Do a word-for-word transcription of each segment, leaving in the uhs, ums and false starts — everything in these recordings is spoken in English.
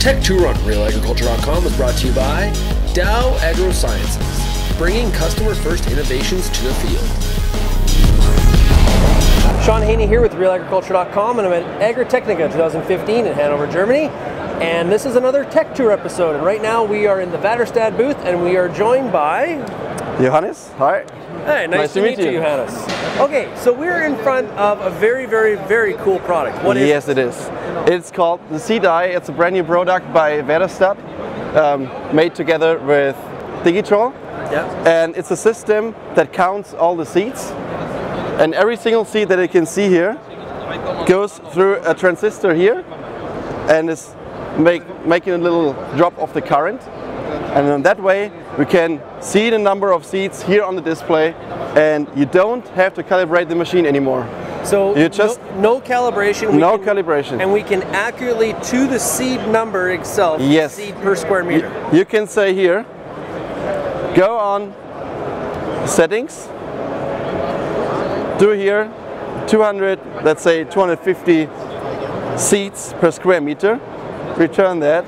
Tech Tour on Real Agriculture dot com is brought to you by Dow AgroSciences, bringing customer-first innovations to the field. Sean Haney here with Real Agriculture dot com, and I'm at Agritechnica twenty fifteen in Hanover, Germany. And this is another Tech Tour episode. And right now we are in the Väderstad booth, and we are joined by... Johannes, hi. Hi, nice, nice to, to meet, meet you, you, Johannes. Okay, so we're in front of a very, very, very cool product. What is Yes, it is. It's called the Seed Eye. It's a brand new product by Väderstad, um, made together with Digitrol. Yeah. And it's a system that counts all the seeds. And every single seed that you can see here goes through a transistor here and is make, making a little drop of the current. And in that way, we can see the number of seeds here on the display, and you don't have to calibrate the machine anymore. So you just no, no calibration. No can, calibration. And we can accurately to the seed number itself. Yes. Seed per square meter. You, you can say here, go on settings, do here two hundred, let's say two hundred fifty seeds per square meter, return that,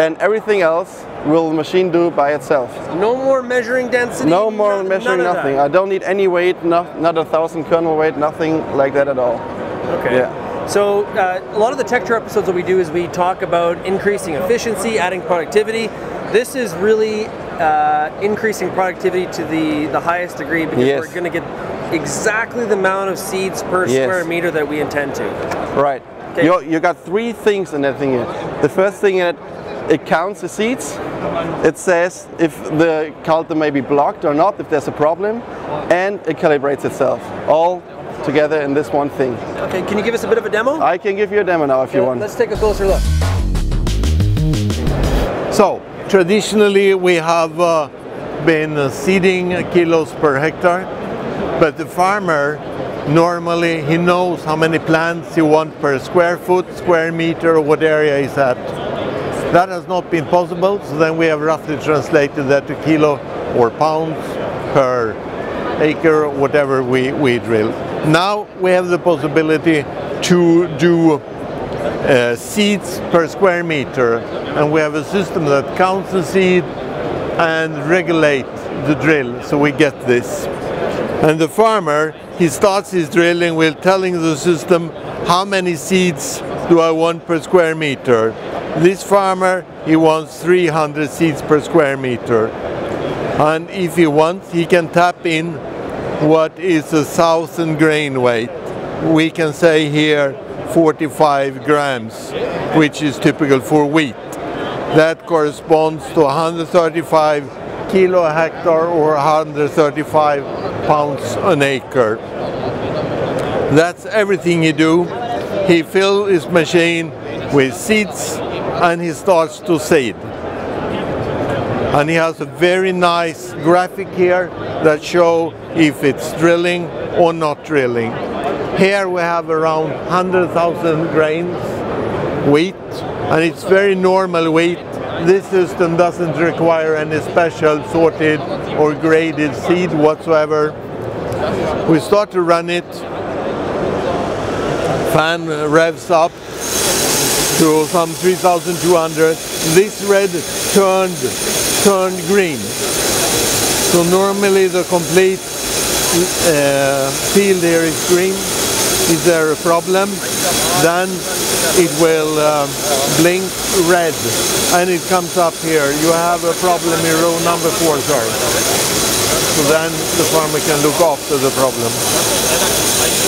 and everything else will the machine do by itself. No more measuring density? No more no, measuring nothing. I don't need any weight, no, not a thousand kernel weight, nothing like that at all. Okay. Yeah. So uh, a lot of the Tech Tour episodes that we do is we talk about increasing efficiency, adding productivity. This is really uh, increasing productivity to the, the highest degree because yes. we're going to get exactly the amount of seeds per yes. square meter that we intend to. Right. Okay. You're, you got three things in that thing here. The first thing that it counts the seeds, it says if the counter may be blocked or not, if there's a problem, and it calibrates itself, all together in this one thing. Okay, can you give us a bit of a demo? I can give you a demo now if okay, you want. Let's take a closer look. So, traditionally we have uh, been seeding kilos per hectare, but the farmer normally, he knows how many plants he wants per square foot, square meter, what area he's at. That has not been possible, so then we have roughly translated that to kilo or pounds per acre, whatever we, we drill. Now we have the possibility to do uh, seeds per square meter, and we have a system that counts the seed and regulates the drill, so we get this. And the farmer, he starts his drilling with telling the system how many seeds do I want per square meter. This farmer, he wants three hundred seeds per square meter, and if he wants, he can tap in what is a thousand grain weight. We can say here forty-five grams, which is typical for wheat. That corresponds to one hundred thirty-five kilo a hectare or one hundred thirty-five pounds an acre. That's everything he do. He fills his machine with seeds, and he starts to seed. And he has a very nice graphic here that shows if it's drilling or not drilling. Here we have around one hundred thousand grains wheat, and it's very normal wheat. This system doesn't require any special sorted or graded seed whatsoever. We start to run it, fan revs up to some three thousand two hundred, this red turned, turned green. So normally the complete uh, field here is green. Is there a problem? Then it will um, blink red and it comes up here. You have a problem in row number four, sorry. So then the farmer can look after the problem.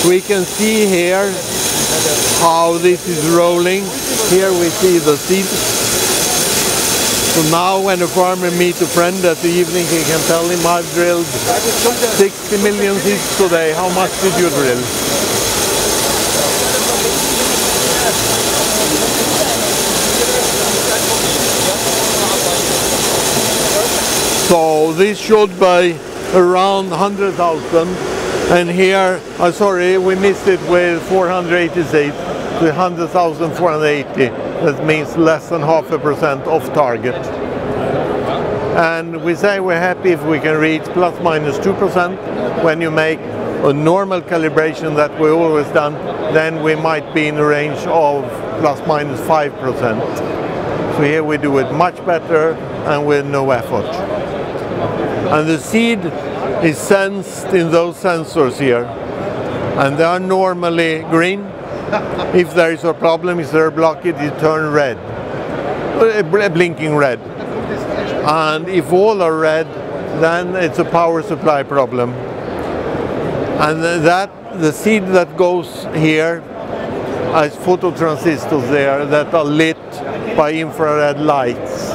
We can see here how this is rolling. Here we see the seeds. So now when a farmer meets a friend at the evening, he can tell him, I've drilled sixty million seeds today, how much did you drill? So this showed by around one hundred thousand. And here, uh, sorry, we missed it with four hundred eighty-eight, with one hundred thousand four hundred eighty. That means less than half a percent off target. And we say we're happy if we can reach plus minus two percent. When you make a normal calibration that we always done, then we might be in the range of plus minus five percent. So here we do it much better and with no effort. And the seed is sensed in those sensors here. And they are normally green. If there is a problem, if there is a blockage, it turns red, blinking red. And if all are red, then it's a power supply problem. And that, the seed that goes here has phototransistors there that are lit by infrared lights.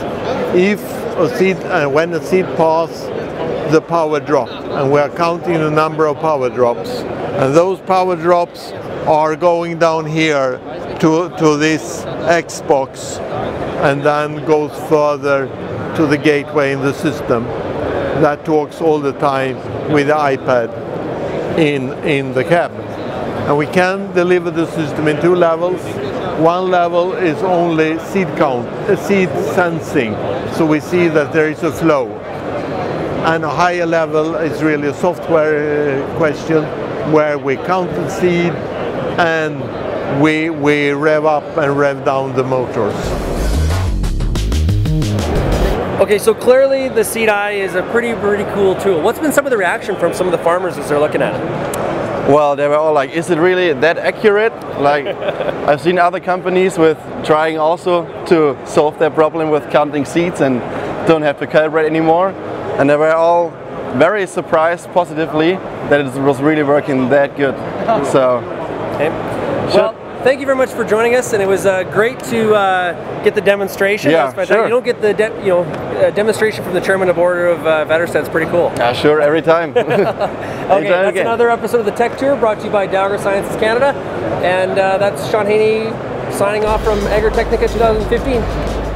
If a seed, uh, when a seed passes, the power drop, and we are counting the number of power drops. And those power drops are going down here to, to this Xbox, and then goes further to the gateway in the system that talks all the time with the iPad in, in the cab. And we can deliver the system in two levels. One level is only seed count, uh, seed sensing, so we see that there is a flow. And a higher level is really a software uh, question, where we count the seed and we, we rev up and rev down the motors. Okay, so clearly the Seed Eye is a pretty, pretty cool tool. What's been some of the reaction from some of the farmers as they're looking at it? Well, they were all like, is it really that accurate? Like, I've seen other companies with trying also to solve their problem with counting seeds and don't have to calibrate anymore. And they were all very surprised positively that it was really working that good. So, okay. Well, thank you very much for joining us, and it was uh, great to uh, get the demonstration. Yeah, sure. You don't get the de you know uh, demonstration from the chairman of order of uh, Väderstad. It's pretty cool. Uh, sure, every time. Okay, every time that's again. Another episode of the Tech Tour brought to you by Dow AgroSciences Canada, and uh, that's Sean Haney signing off from Agritechnica twenty fifteen.